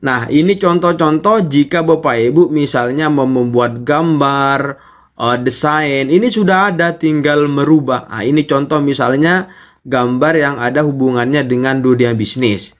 Nah, ini contoh-contoh jika Bapak Ibu misalnya mau membuat gambar, desain, ini sudah ada, tinggal merubah. Nah, ini contoh misalnya gambar yang ada hubungannya dengan dunia bisnis.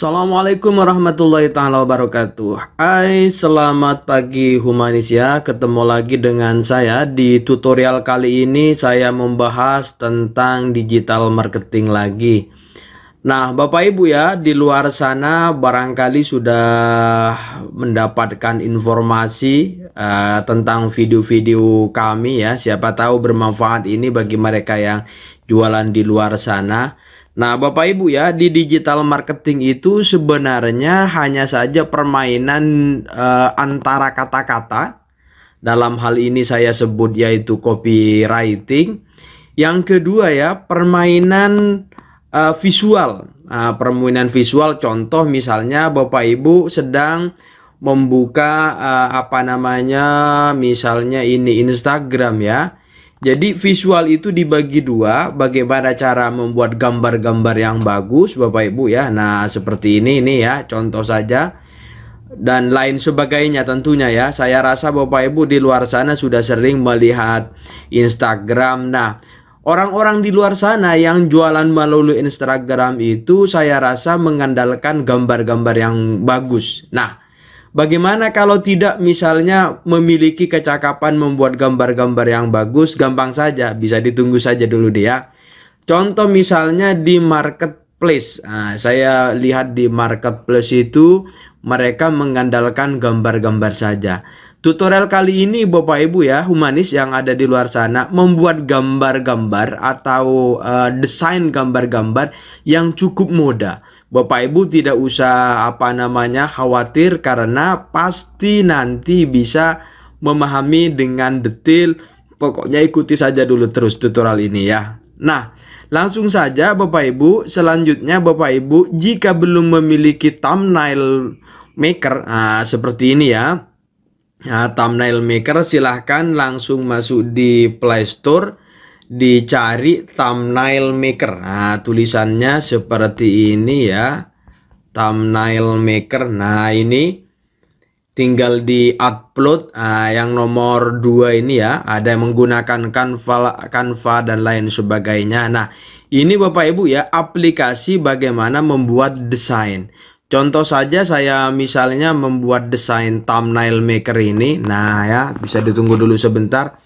Assalamualaikum warahmatullahi ta'ala wabarakatuh. Hai, selamat pagi humanis ya. Ketemu lagi dengan saya. Di tutorial kali ini saya membahas tentang digital marketing lagi. Nah Bapak Ibu ya, di luar sana barangkali sudah mendapatkan informasi tentang video-video kami ya. Siapa tahu bermanfaat ini bagi mereka yang jualan di luar sana. Nah Bapak Ibu ya, di digital marketing itu sebenarnya hanya saja permainan antara kata-kata. Dalam hal ini saya sebut yaitu copywriting. Yang kedua ya, permainan visual. Nah, permainan visual contoh misalnya Bapak Ibu sedang membuka misalnya ini Instagram ya. Jadi visual itu dibagi dua, bagaimana cara membuat gambar-gambar yang bagus Bapak Ibu ya. Nah seperti ini ya, contoh saja. Dan lain sebagainya tentunya ya. Saya rasa Bapak Ibu di luar sana sudah sering melihat Instagram. Nah orang-orang di luar sana yang jualan melalui Instagram itu saya rasa mengandalkan gambar-gambar yang bagus. Nah bagaimana kalau tidak misalnya memiliki kecakapan membuat gambar-gambar yang bagus? Gampang saja, bisa ditunggu saja dulu dia. Contoh misalnya di marketplace. Nah, saya lihat di marketplace itu mereka mengandalkan gambar-gambar saja. Tutorial kali ini Bapak Ibu ya, humanis yang ada di luar sana, membuat gambar-gambar atau desain gambar-gambar yang cukup mudah. Bapak Ibu tidak usah khawatir, karena pasti nanti bisa memahami dengan detail. Pokoknya ikuti saja dulu terus tutorial ini ya. Nah langsung saja Bapak Ibu, selanjutnya Bapak Ibu jika belum memiliki thumbnail maker seperti ini ya. Nah, thumbnail maker silahkan langsung masuk di Play Store, dicari thumbnail maker. Nah tulisannya seperti ini ya, thumbnail maker. Nah ini tinggal di upload yang nomor 2 ini ya. Ada yang menggunakan Canva dan lain sebagainya. Nah ini Bapak Ibu ya, aplikasi bagaimana membuat desain. Contoh saja saya misalnya membuat desain thumbnail maker ini. Nah ya, bisa ditunggu dulu sebentar.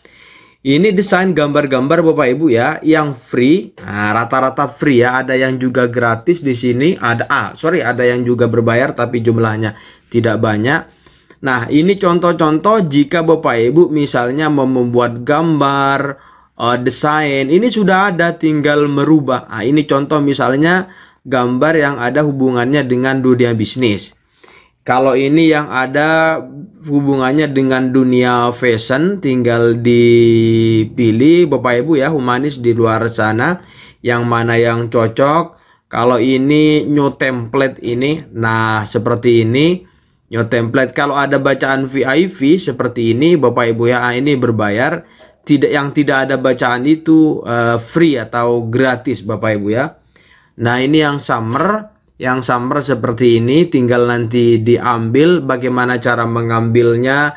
Ini desain gambar-gambar Bapak Ibu ya, yang free. Nah, rata-rata free ya. Ada yang juga gratis di sini. Ada ada yang juga berbayar tapi jumlahnya tidak banyak. Nah, ini contoh-contoh jika Bapak Ibu misalnya mau membuat gambar, desain, ini sudah ada, tinggal merubah. Nah, ini contoh misalnya gambar yang ada hubungannya dengan dunia bisnis. Kalau ini yang ada hubungannya dengan dunia fashion, tinggal dipilih Bapak Ibu ya, humanis di luar sana, yang mana yang cocok. Kalau ini new template ini, nah seperti ini new template. Kalau ada bacaan VIP seperti ini Bapak Ibu ya, ini berbayar. Tidak, yang tidak ada bacaan itu free atau gratis Bapak Ibu ya. Nah ini yang summer. Yang samar seperti ini tinggal nanti diambil. Bagaimana cara mengambilnya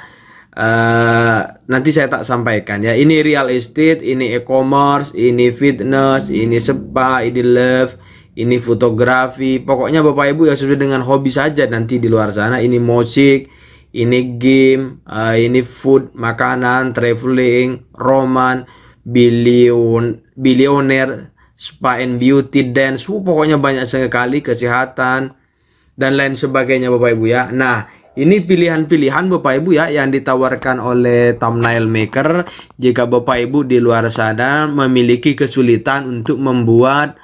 nanti saya tak sampaikan ya. Ini real estate, ini e-commerce, ini fitness, ini spa, ini love, ini fotografi. Pokoknya Bapak Ibu ya sesuai dengan hobi saja nanti di luar sana. Ini musik, ini game, ini food, makanan, traveling, roman, bilioner, spa and beauty, dance, pokoknya banyak sekali, kesehatan dan lain sebagainya Bapak Ibu ya. Nah ini pilihan-pilihan Bapak Ibu ya yang ditawarkan oleh thumbnail maker. Jika Bapak Ibu di luar sana memiliki kesulitan untuk membuat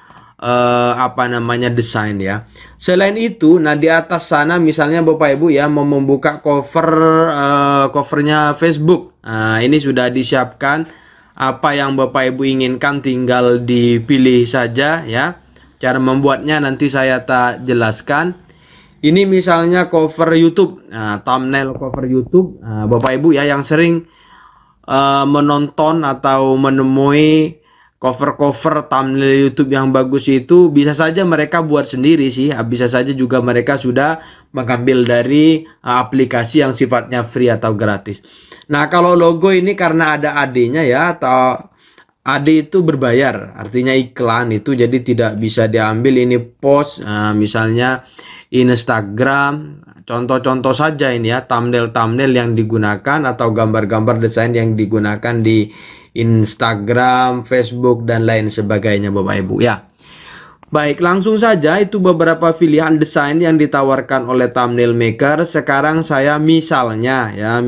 desain ya. Selain itu, nah di atas sana misalnya Bapak Ibu ya mau membuka covernya Facebook. Nah ini sudah disiapkan Apa yang Bapak Ibu inginkan tinggal dipilih saja ya. Cara membuatnya nanti saya tak jelaskan. Ini misalnya cover YouTube, thumbnail cover YouTube. Bapak Ibu ya yang sering menonton atau menemui cover-cover thumbnail YouTube yang bagus itu, bisa saja mereka buat sendiri sih. Bisa saja juga mereka sudah mengambil dari aplikasi yang sifatnya free atau gratis. Nah, kalau logo ini karena ada AD-nya ya, atau AD itu berbayar, artinya iklan itu, jadi tidak bisa diambil ini post, misalnya Instagram, contoh-contoh saja ini ya, thumbnail-thumbnail yang digunakan atau gambar-gambar desain yang digunakan di Instagram, Facebook, dan lain sebagainya Bapak Ibu ya. Baik, langsung saja itu beberapa pilihan desain yang ditawarkan oleh Thumbnail Maker. Sekarang saya misalnya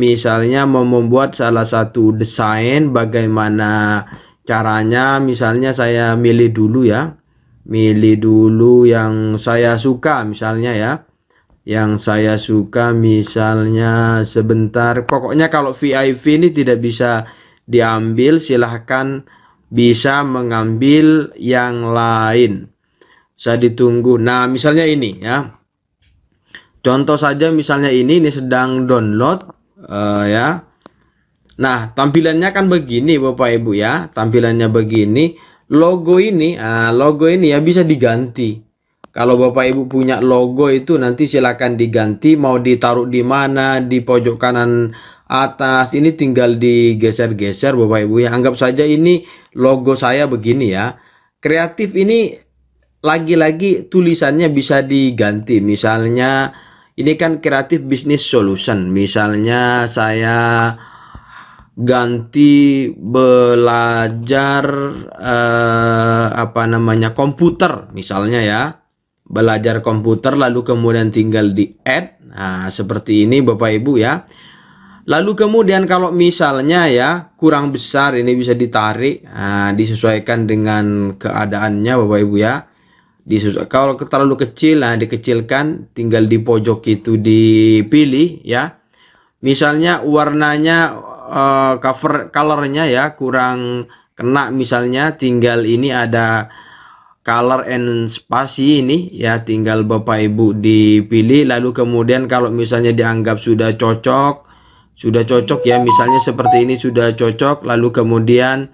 mau membuat salah satu desain, bagaimana caranya. Misalnya saya milih dulu yang saya suka misalnya ya. Yang saya suka misalnya, sebentar. Pokoknya kalau VIP ini tidak bisa diambil, silahkan bisa mengambil yang lain. Saya ditunggu. Nah, misalnya ini ya. Contoh saja misalnya ini sedang download ya. Nah, tampilannya kan begini Bapak Ibu ya. Tampilannya begini. Logo ini ya bisa diganti. Kalau Bapak Ibu punya logo itu nanti silakan diganti, mau ditaruh di mana, di pojok kanan atas. Ini tinggal digeser-geser Bapak Ibu ya. Anggap saja ini logo saya begini ya. Kreatif ini lagi-lagi tulisannya bisa diganti. Misalnya ini kan kreatif business solution. Misalnya saya ganti belajar komputer misalnya ya. Belajar komputer, lalu kemudian tinggal di add. Nah, seperti ini Bapak Ibu ya. Lalu kemudian kalau misalnya ya kurang besar, ini bisa ditarik, disesuaikan dengan keadaannya Bapak Ibu ya. Kalau terlalu kecil, nah dikecilkan, tinggal di pojok itu dipilih ya. Misalnya warnanya, colornya ya kurang kena misalnya, tinggal ini ada color and spasi ini ya, tinggal Bapak Ibu dipilih. Lalu kemudian kalau misalnya dianggap sudah cocok ya, misalnya seperti ini sudah cocok, lalu kemudian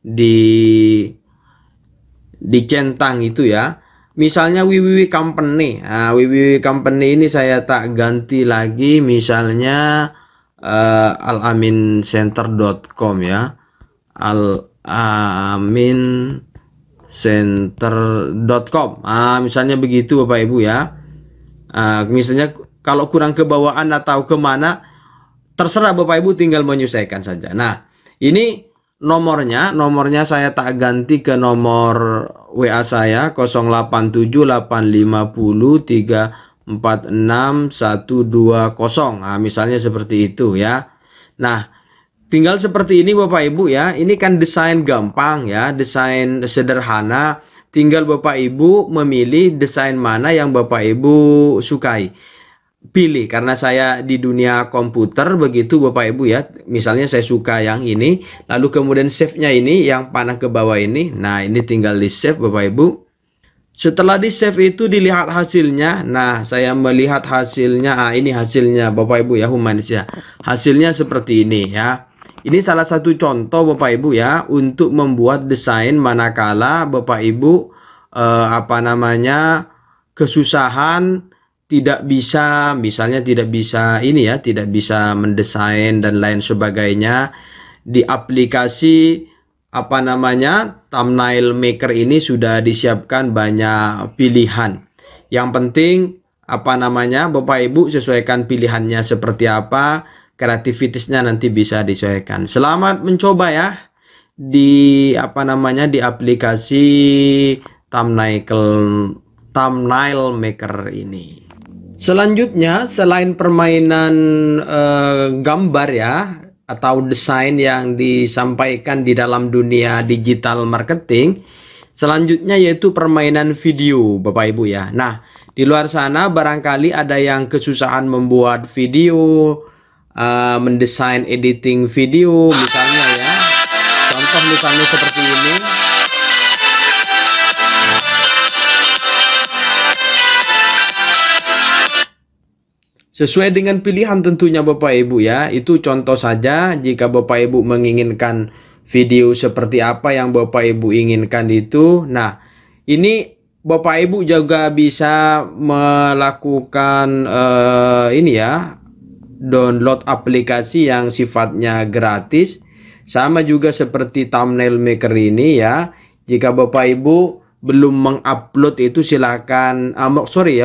dicentang itu ya. Misalnya WWW company. Nah, WWW company ini saya tak ganti lagi, misalnya alamin center.com ya. alamin center.com. Ah, misalnya begitu Bapak Ibu ya. Misalnya kalau kurang ke bawaan atau kemana, terserah Bapak Ibu, tinggal menyesuaikan saja. Nah, ini nomornya saya tak ganti ke nomor WA saya 087850346120. Nah, misalnya seperti itu ya. Nah, tinggal seperti ini Bapak Ibu ya. Ini kan desain gampang ya, desain sederhana. Tinggal Bapak Ibu memilih desain mana yang Bapak Ibu sukai. Pilih, karena saya di dunia komputer begitu Bapak Ibu ya. Misalnya saya suka yang ini, lalu kemudian save-nya ini yang panah ke bawah ini. Nah, ini tinggal di save Bapak Ibu. Setelah di save itu dilihat hasilnya. Nah, saya melihat hasilnya. Ah, ini hasilnya Bapak Ibu ya, humanis ya. Hasilnya seperti ini ya. Ini salah satu contoh Bapak Ibu ya untuk membuat desain manakala Bapak Ibu kesusahan, tidak bisa, misalnya tidak bisa mendesain dan lain sebagainya. Di aplikasi Thumbnail Maker ini sudah disiapkan banyak pilihan. Yang penting Bapak Ibu sesuaikan pilihannya seperti apa, kreativitasnya nanti bisa disesuaikan. Selamat mencoba ya di di aplikasi Thumbnail Maker ini. Selanjutnya, selain permainan gambar ya atau desain yang disampaikan di dalam dunia digital marketing, selanjutnya yaitu permainan video Bapak Ibu ya. Nah, di luar sana barangkali ada yang kesusahan membuat video, mendesain editing video misalnya ya. Contoh thumbnail seperti ini. Sesuai dengan pilihan tentunya Bapak Ibu ya. Itu contoh saja, jika Bapak Ibu menginginkan video seperti apa yang Bapak Ibu inginkan itu. Nah, ini Bapak Ibu juga bisa melakukan ini ya, download aplikasi yang sifatnya gratis. Sama juga seperti thumbnail maker ini ya. Jika Bapak Ibu belum mengupload itu silahkan,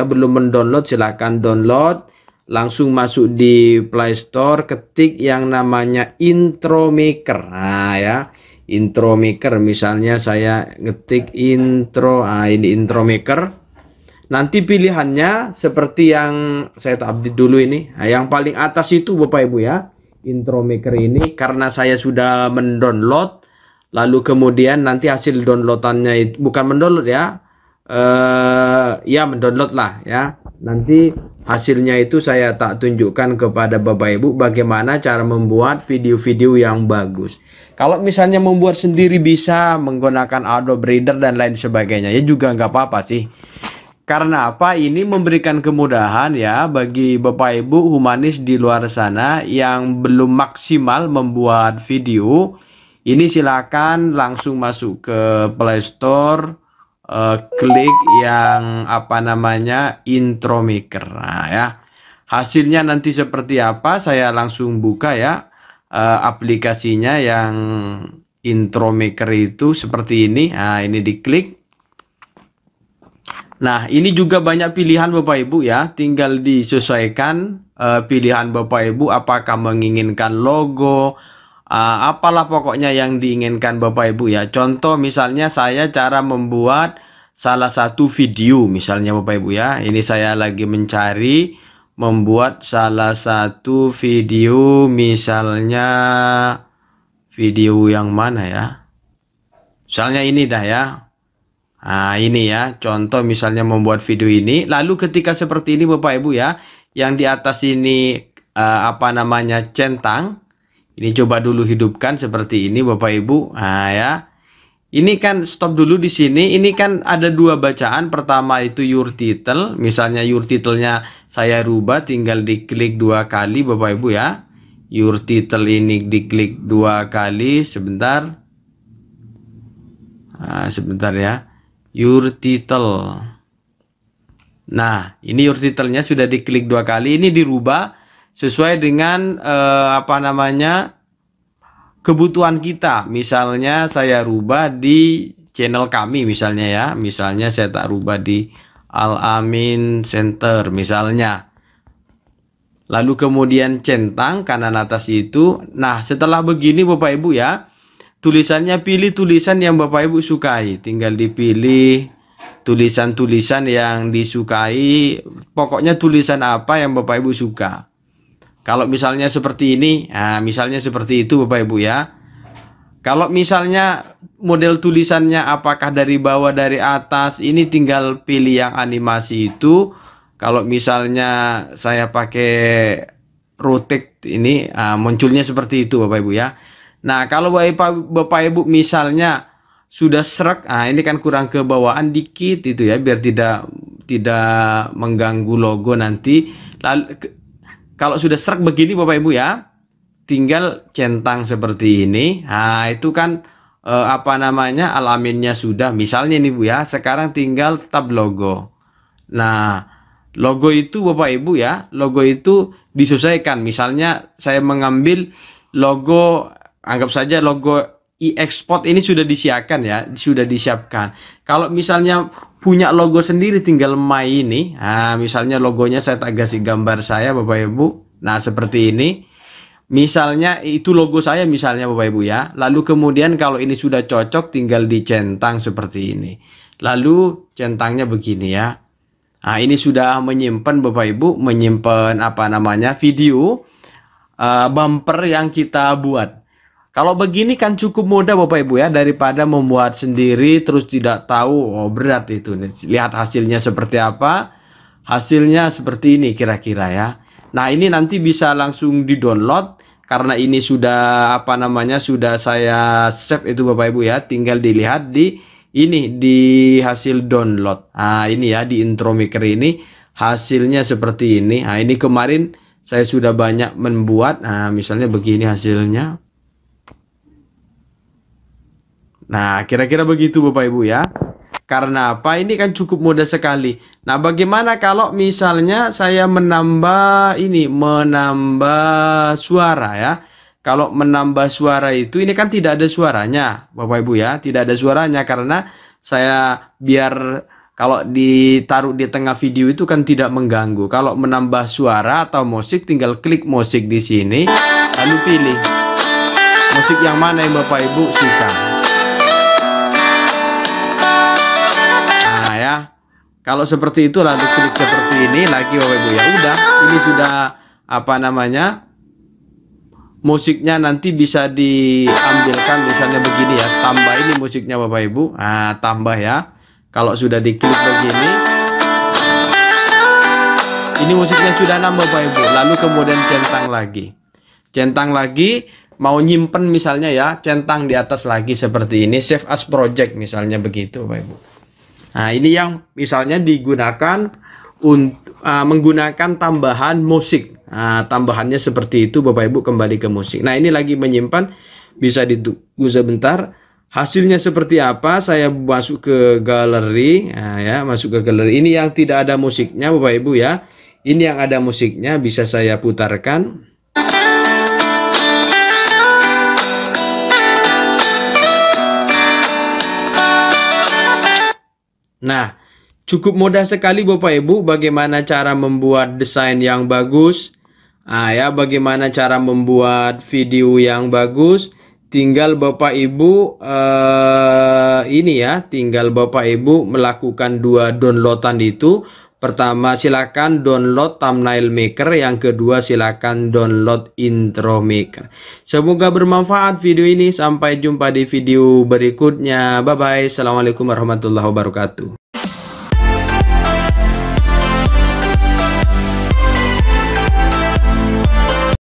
belum mendownload silahkan download. Langsung masuk di Play Store, ketik yang namanya Intro Maker. Nah ya, Intro Maker, misalnya saya ngetik intro, ini Intro Maker. Nanti pilihannya seperti yang saya update dulu ini. Nah, yang paling atas itu Bapak Ibu ya, Intro Maker ini, karena saya sudah mendownload. Lalu kemudian nanti hasil downloadannya itu, bukan mendownload ya, mendownload lah ya. Nanti hasilnya itu saya tak tunjukkan kepada Bapak Ibu bagaimana cara membuat video-video yang bagus. Kalau misalnya membuat sendiri bisa menggunakan Adobe Reader dan lain sebagainya, ya juga nggak apa-apa sih. Karena apa? Ini memberikan kemudahan ya bagi Bapak Ibu humanis di luar sana yang belum maksimal membuat video. Ini silakan langsung masuk ke Play Store. Klik yang Intro Maker. Nah, ya, hasilnya nanti seperti apa? Saya langsung buka ya aplikasinya yang Intro Maker itu seperti ini. Nah, ini diklik. Nah, ini juga banyak pilihan Bapak Ibu ya. Tinggal disesuaikan pilihan Bapak Ibu. Apakah menginginkan logo? Apalah pokoknya yang diinginkan Bapak Ibu ya. Contoh misalnya saya cara membuat salah satu video misalnya Bapak Ibu ya. Ini saya lagi mencari membuat salah satu video, misalnya video yang mana ya. Misalnya ini dah ya. Nah ini ya contoh misalnya membuat video ini. Lalu ketika seperti ini Bapak Ibu ya, yang di atas ini centang. Ini coba dulu hidupkan seperti ini Bapak Ibu. Nah ya. Ini kan stop dulu di sini. Ini kan ada dua bacaan. Pertama itu your title. Misalnya your title-nya saya rubah, tinggal diklik dua kali Bapak Ibu ya. Your title ini diklik dua kali. Sebentar. Nah, sebentar ya. Your title. Nah, ini your title-nya sudah diklik dua kali. Ini dirubah sesuai dengan kebutuhan kita. Misalnya saya rubah di channel kami misalnya ya. Misalnya saya tak rubah di Al Amin Center misalnya. Lalu kemudian centang kanan atas itu. Nah setelah begini Bapak Ibu ya, tulisannya pilih tulisan yang Bapak Ibu sukai. Tinggal dipilih tulisan-tulisan yang disukai. Pokoknya tulisan apa yang Bapak Ibu suka. Kalau misalnya seperti ini, nah misalnya seperti itu Bapak Ibu ya. Kalau misalnya model tulisannya apakah dari bawah, dari atas, ini tinggal pilih yang animasi itu. Kalau misalnya saya pakai rotate ini, munculnya seperti itu Bapak Ibu ya. Nah kalau Bapak Ibu misalnya sudah srek, ini kan kurang ke bawahan dikit itu ya, biar tidak mengganggu logo nanti. Lalu kalau sudah srek begini Bapak Ibu ya, tinggal centang seperti ini. Nah itu kan Al Aminnya sudah. Misalnya nih Bu ya, sekarang tinggal tab logo. Nah logo itu Bapak Ibu ya, logo itu disesuaikan. Misalnya saya mengambil logo, anggap saja logo e-export ini sudah disiapkan ya, sudah disiapkan. Kalau misalnya punya logo sendiri tinggal my ini. Nah, misalnya logonya saya tak kasih gambar saya Bapak Ibu. Nah, seperti ini. Misalnya itu logo saya misalnya Bapak Ibu ya. Lalu kemudian kalau ini sudah cocok tinggal dicentang seperti ini. Lalu centangnya begini ya. Nah, ini sudah menyimpan Bapak Ibu, menyimpan video bumper yang kita buat. Kalau begini kan cukup mudah Bapak Ibu ya, daripada membuat sendiri terus tidak tahu, berat itu. Lihat hasilnya seperti apa. Hasilnya seperti ini kira-kira ya. Nah ini nanti bisa langsung di download. Karena ini sudah apa namanya, sudah saya save itu Bapak Ibu ya. Tinggal dilihat di ini, di hasil download. Nah ini ya, di Intro Maker ini hasilnya seperti ini. Nah ini kemarin saya sudah banyak membuat. Nah misalnya begini hasilnya. Nah kira-kira begitu Bapak Ibu ya. Karena apa? Ini kan cukup mudah sekali. Nah bagaimana kalau misalnya saya menambah ini, menambah suara ya. Kalau menambah suara itu, ini kan tidak ada suaranya Bapak Ibu ya. Tidak ada suaranya karena saya biar kalau ditaruh di tengah video itu kan tidak mengganggu. Kalau menambah suara atau musik, tinggal klik musik di sini. Lalu pilih musik yang mana yang Bapak Ibu suka. Kalau seperti itu lalu klik seperti ini lagi Bapak Ibu ya. Udah, ini sudah apa namanya, musiknya nanti bisa diambilkan misalnya begini ya. Tambah ini musiknya Bapak Ibu. Nah, tambah ya. Kalau sudah diklik begini, ini musiknya sudah nambah Bapak Ibu. Lalu kemudian centang lagi. Centang lagi, mau nyimpen misalnya ya, centang di atas lagi seperti ini. Save as project misalnya begitu Bapak Ibu. Nah ini yang misalnya digunakan untuk menggunakan tambahan musik. Nah, tambahannya seperti itu Bapak Ibu, kembali ke musik. Nah ini lagi menyimpan, bisa ditunggu sebentar. Hasilnya seperti apa? Saya masuk ke galeri. Nah, ya masuk ke galeri. Ini yang tidak ada musiknya Bapak Ibu ya. Ini yang ada musiknya, bisa saya putarkan. Nah, cukup mudah sekali Bapak Ibu bagaimana cara membuat desain yang bagus. Nah, ya, bagaimana cara membuat video yang bagus. Tinggal Bapak Ibu ini ya, tinggal Bapak Ibu melakukan dua downloadan itu. Pertama silakan download Thumbnail Maker, yang kedua silakan download Intro Maker. Semoga bermanfaat video ini. Sampai jumpa di video berikutnya. Bye bye. Assalamualaikum warahmatullahi wabarakatuh.